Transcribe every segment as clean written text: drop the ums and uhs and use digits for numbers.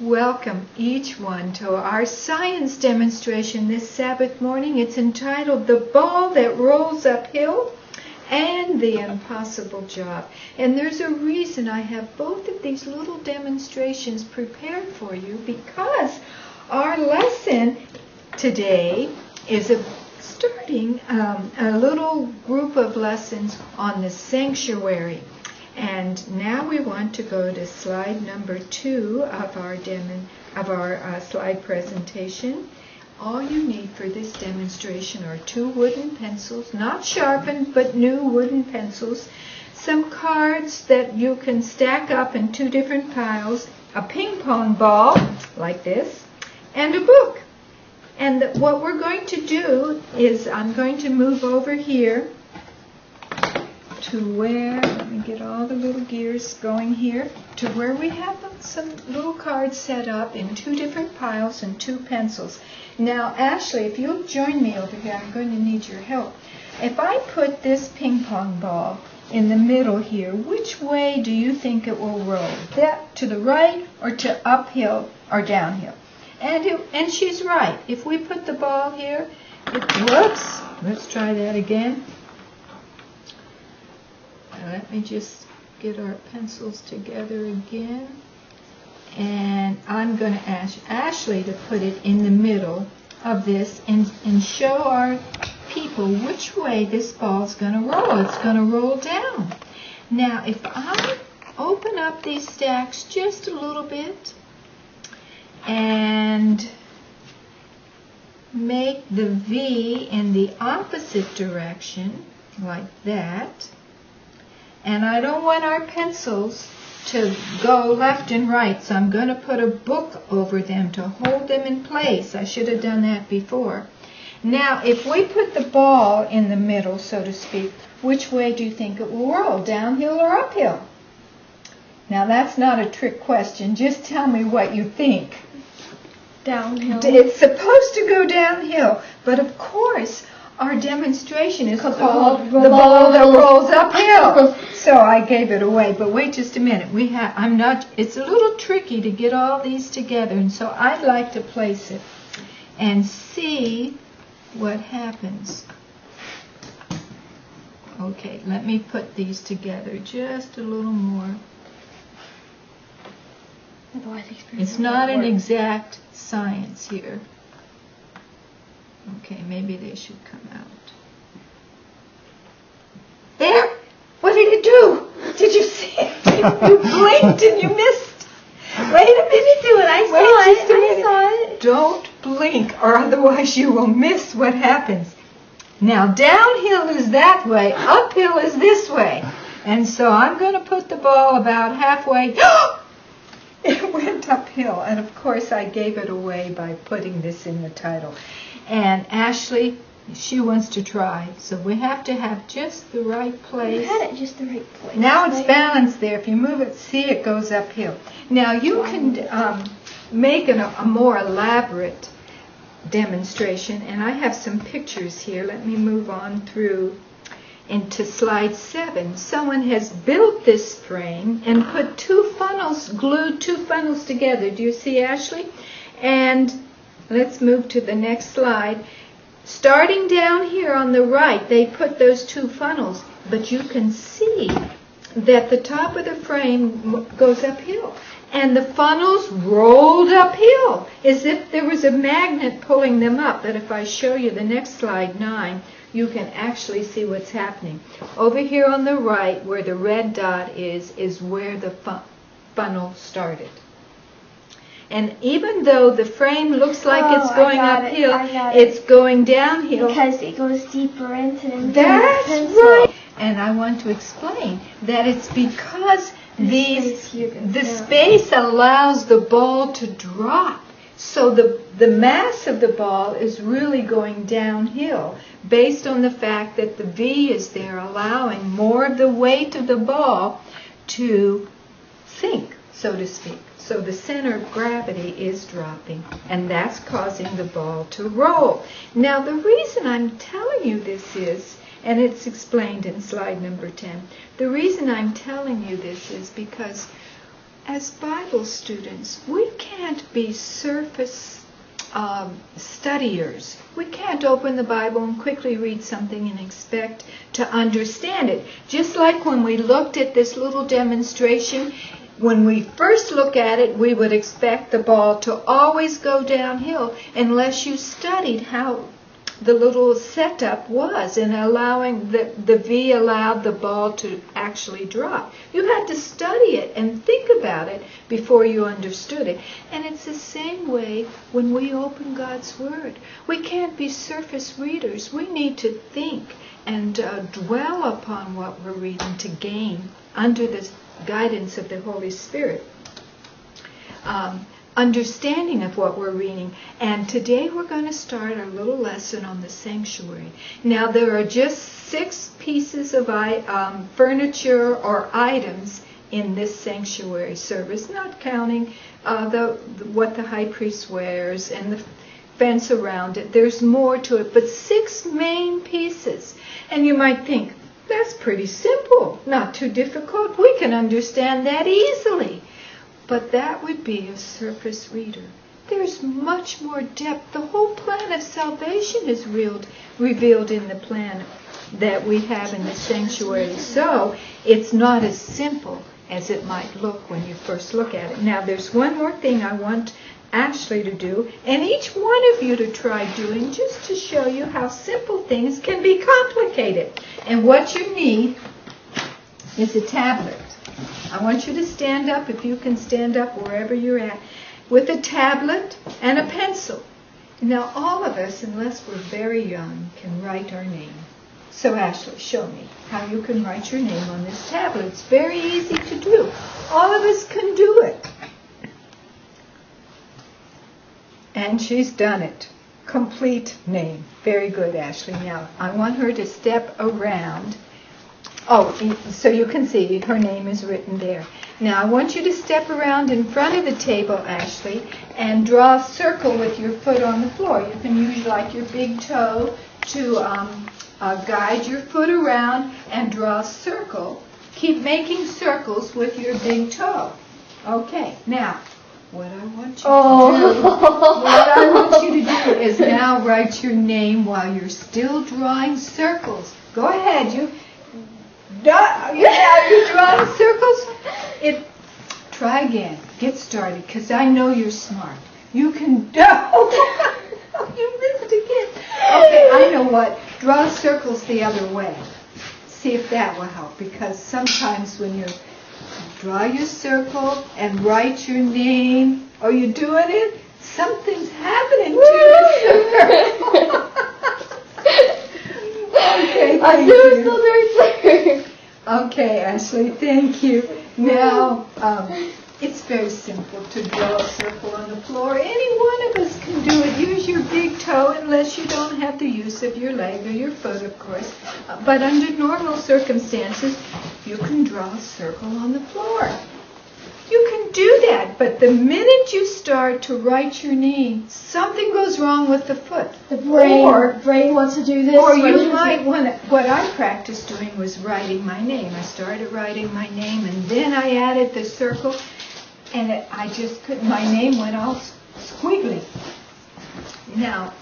Welcome each one to our science demonstration this Sabbath morning. It's entitled The Ball That Rolls Uphill and the Impossible Job. And there's a reason I have both of these little demonstrations prepared for you, because our lesson today is starting a little group of lessons on the sanctuary. And now we want to go to slide number 2 of our slide presentation. All you need for this demonstration are 2 wooden pencils, not sharpened but new wooden pencils, some cards that you can stack up in 2 different piles, a ping pong ball like this, and a book. And what we're going to do is I'm going to move over here to where, let me get all the little gears going here, to where we have some little cards set up in 2 different piles and 2 pencils. Now, Ashley, if you'll join me over here, I'm going to need your help. If I put this ping pong ball in the middle here, which way do you think it will roll? That to the right or to uphill or downhill? And she's right. If we put the ball here, whoops, let's try that again. Let me just get our pencils together again. And I'm going to ask Ashley to put it in the middle of this and show our people which way this ball's going to roll. It's going to roll down. Now, if I open up these stacks just a little bit and make the V in the opposite direction, like that, and I don't want our pencils to go left and right, so I'm going to put a book over them to hold them in place. I should have done that before. Now, if we put the ball in the middle, so to speak, which way do you think it will roll, downhill or uphill? Now, that's not a trick question. Just tell me what you think. Downhill. It's supposed to go downhill, but of course, our demonstration is called The Ball That Rolls Uphill. So I gave it away, but wait just a minute. It's a little tricky to get all these together, and so I'd like to place it and see what happens. Okay, let me put these together just a little more. It's not an exact science here. Okay, maybe they should come out. There! What did it do? Did you see it? You blinked and you missed. Wait a minute, do it. I saw it. Don't blink, or otherwise you will miss what happens. Now, downhill is that way, uphill is this way. And so I'm going to put the ball about halfway. It went uphill, and of course I gave it away by putting this in the title. And Ashley, she wants to try, so we have to have just the right place. You had it just the right place. Now it's balanced there. If you move it, see, it goes uphill. Now you can make a more elaborate demonstration, and I have some pictures here. Let me move on through into slide 7. Someone has built this frame and put 2 funnels, glued 2 funnels together. Do you see, Ashley? And let's move to the next slide. Starting down here on the right, they put those 2 funnels, but you can see that the top of the frame goes uphill, and the funnels rolled uphill as if there was a magnet pulling them up. But if I show you the next slide, 9, you can actually see what's happening. Over here on the right, where the red dot is where the funnel started. And even though the frame looks like it's going uphill, it's going downhill. Because it goes deeper into the pencil. That's right. And I want to explain that it's because the space allows the ball to drop. So the mass of the ball is really going downhill, based on the fact that the V is there, allowing more of the weight of the ball to sink, so to speak. So the center of gravity is dropping, and that's causing the ball to roll. Now, the reason I'm telling you this is, and it's explained in slide number 10, the reason I'm telling you this is because as Bible students, we can't be surface studiers. We can't open the Bible and quickly read something and expect to understand it. Just like when we looked at this little demonstration, when we first look at it, we would expect the ball to always go downhill unless you studied how the little setup was in allowing the V allowed the ball to actually drop. You had to study it and think about it before you understood it. And it's the same way when we open God's Word. We can't be surface readers. We need to think and dwell upon what we're reading to gain under the guidance of the Holy Spirit. Understanding of what we're reading. And today we're going to start our little lesson on the sanctuary. Now there are just 6 pieces of furniture or items in this sanctuary service, not counting what the high priest wears and the fence around it. There's more to it, but 6 main pieces. And you might think, that's pretty simple, not too difficult. We can understand that easily. But that would be a surface reader. There's much more depth. The whole plan of salvation is revealed in the plan that we have in the sanctuary. So it's not as simple as it might look when you first look at it. Now there's one more thing I want Ashley to do, and each one of you to try doing, just to show you how simple things can be complicated. And what you need is a tablet. I want you to stand up, if you can stand up wherever you're at, with a tablet and a pencil. Now all of us, unless we're very young, can write our name. So Ashley, show me how you can write your name on this tablet. It's very easy to do. All of us can do it. And she's done it. Complete name. Very good, Ashley. Now I want her to step around. Oh, so you can see her name is written there. Now I want you to step around in front of the table, Ashley, and draw a circle with your foot on the floor. You can use like your big toe to guide your foot around and draw a circle. Keep making circles with your big toe. Okay, now what I want you to do, what I want you to do is now write your name while you're still drawing circles. Go ahead, you. You draw circles. Try again. Get started, because I know you're smart. You can do. You missed again. Okay, I know what. Draw circles the other way. See if that will help, because sometimes when you draw your circle and write your name, or you're doing it, something's happening to you. Okay, I do it so very clear. Okay, Ashley, thank you. Now, it's very simple to draw a circle on the floor. Any one of us can do it. Use your big toe, unless you don't have the use of your leg or your foot, of course. But under normal circumstances, you can draw a circle on the floor. You can do that, but the minute you start to write your name, something goes wrong with the foot. The brain, brain wants to do this. Or you might want to, what I practiced doing was writing my name. I started writing my name, and then I added the circle, and I just couldn't. My name went all squiggly. Now,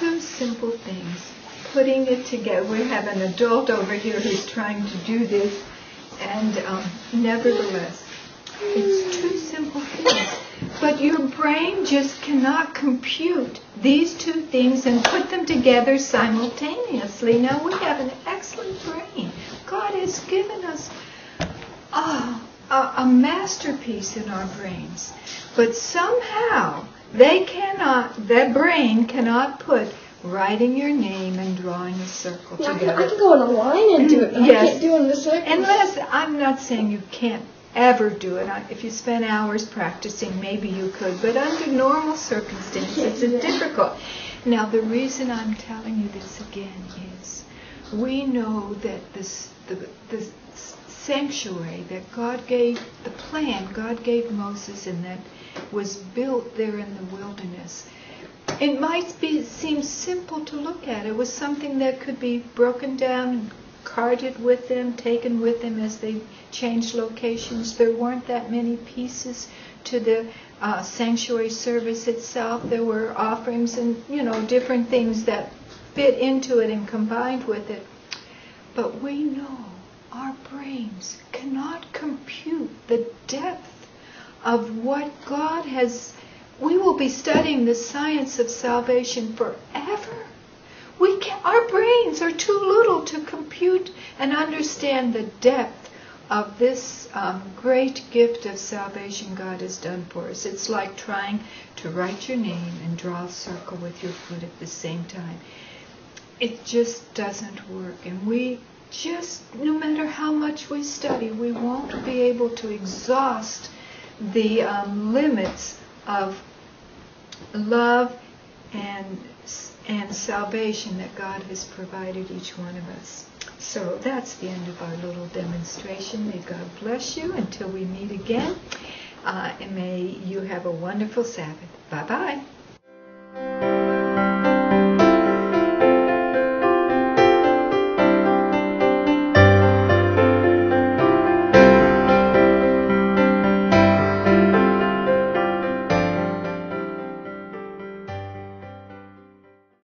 2 simple things. Putting it together. We have an adult over here who's trying to do this. And nevertheless, it's 2 simple things. But your brain just cannot compute these 2 things and put them together simultaneously. Now, we have an excellent brain. God has given us a masterpiece in our brains. But somehow, that brain cannot put writing your name and drawing a circle together. I can go on a line and do it, but yes. I can't do it in the circle. Unless, I'm not saying you can't ever do it. If you spend hours practicing, maybe you could. But under normal circumstances, it's difficult. Now, the reason I'm telling you this again is we know that the sanctuary that God gave, the plan God gave Moses, and that was built there in the wilderness, it might seem simple to look at. It was something that could be broken down and carted with them, taken with them as they changed locations. There weren't that many pieces to the sanctuary service itself. There were offerings and, you know, different things that fit into it and combined with it. But we know our brains cannot compute the depth of what God has. We will be studying the science of salvation forever. Our brains are too little to compute and understand the depth of this great gift of salvation God has done for us. It's like trying to write your name and draw a circle with your foot at the same time. It just doesn't work. And we just, no matter how much we study, we won't be able to exhaust the limits of love and salvation that God has provided each one of us. So that's the end of our little demonstration. May God bless you until we meet again. And may you have a wonderful Sabbath. Bye-bye.